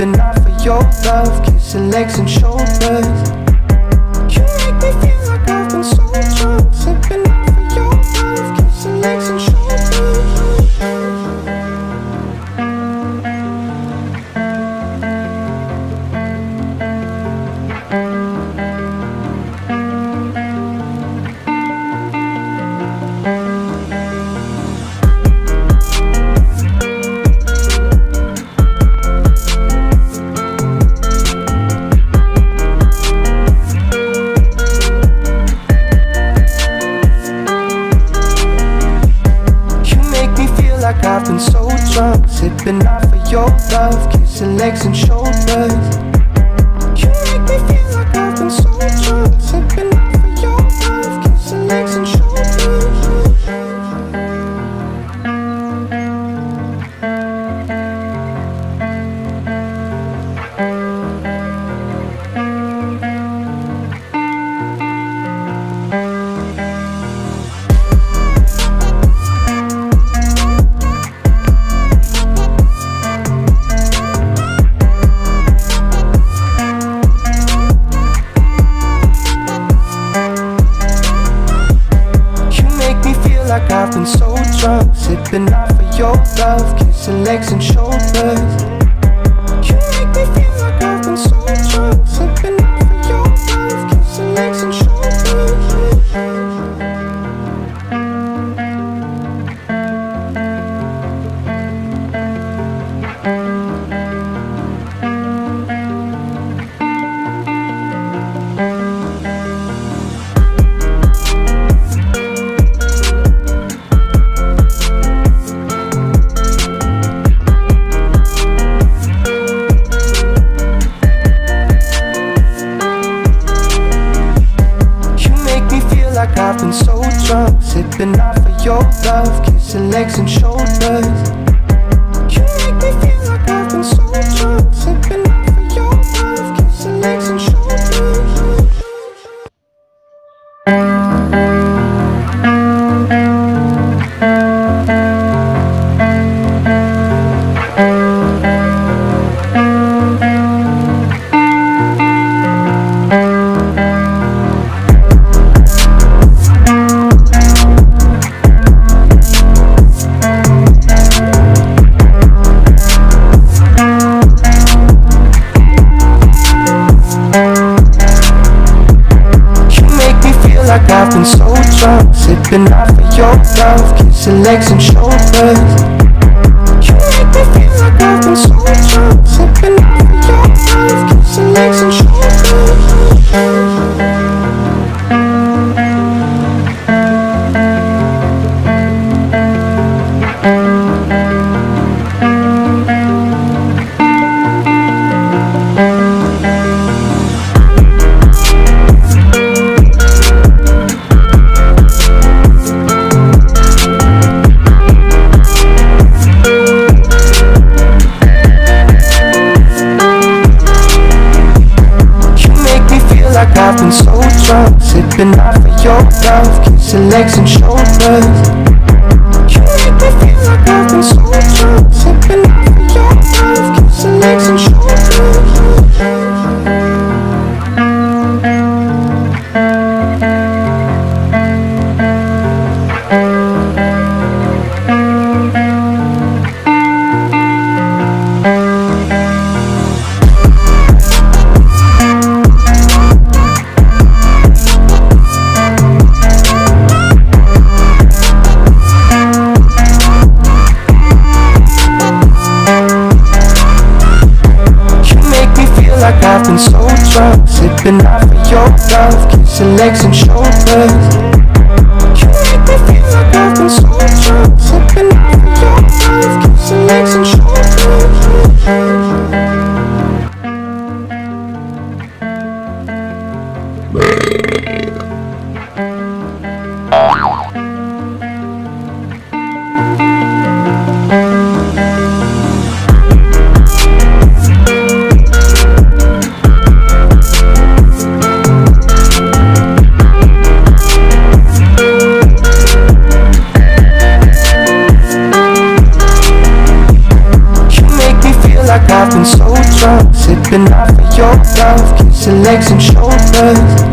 keeping eye for your love, kissing legs and shoulders. You make me feel like I've been so drunk, slipping eye for your love, kissing legs and I've been so drunk, sipping out for your love, kissing legs and shoulders. You make me feel like I've been so drunk, sipping out for your love, kissing legs and like I've been so drunk, sipping out for your love, kissing legs and shoulders. You make me feel like I've been so drunk, sipping out for your love, kissing legs and like I've been so drunk, sipping out for your love, kissing legs and shoulders. You make me feel like I've been so drunk, sipping out for your love, kissing legs and shoulders. Like I've been so drunk, sipping out for your love, kissing legs and shoulders. You make me feel like I've been so drunk, sipping out for your love, kissing legs and shoulders. I've been so drunk, sipping out for your love, kissing legs and shoulders. You make me feel like I've been so drunk, sipping out for your love, kissing legs and shoulders. Like I've been so drunk, sipping out for your love, kissing legs and shoulders. You make me feel like I've been so drunk, sipping out for your love, kissing legs and shoulders. I've been so drunk. legs and shoulders.